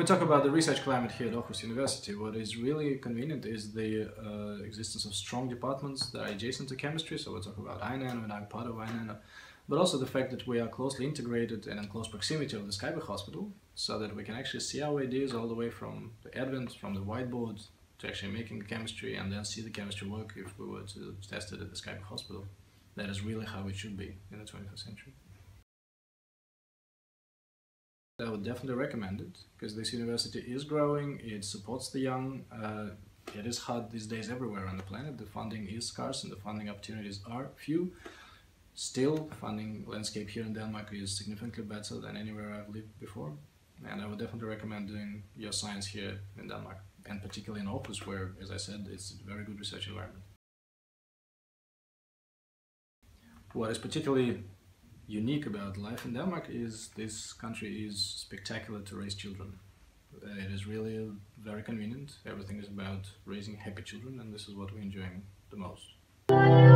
we talk about the research climate here at Aarhus University, what is really convenient is the existence of strong departments that are adjacent to chemistry. So we'll talk about iNano, and I'm part of iNano. But also the fact that we are closely integrated and in close proximity of the Skejby Hospital, so that we can actually see our ideas all the way from the advent, from the whiteboard, to actually making chemistry, and then see the chemistry work if we were to test it at the Skejby Hospital. That is really how it should be in the 21st century. I would definitely recommend it, because this university is growing, it supports the young. It is hard these days everywhere on the planet. The funding is scarce and the funding opportunities are few. Still, the funding landscape here in Denmark is significantly better than anywhere I've lived before. And I would definitely recommend doing your science here in Denmark, and particularly in Aarhus, where, as I said, it's a very good research environment. What is particularly unique about life in Denmark is this country is spectacular to raise children. It is really very convenient. Everything is about raising happy children, and this is what we're enjoying the most.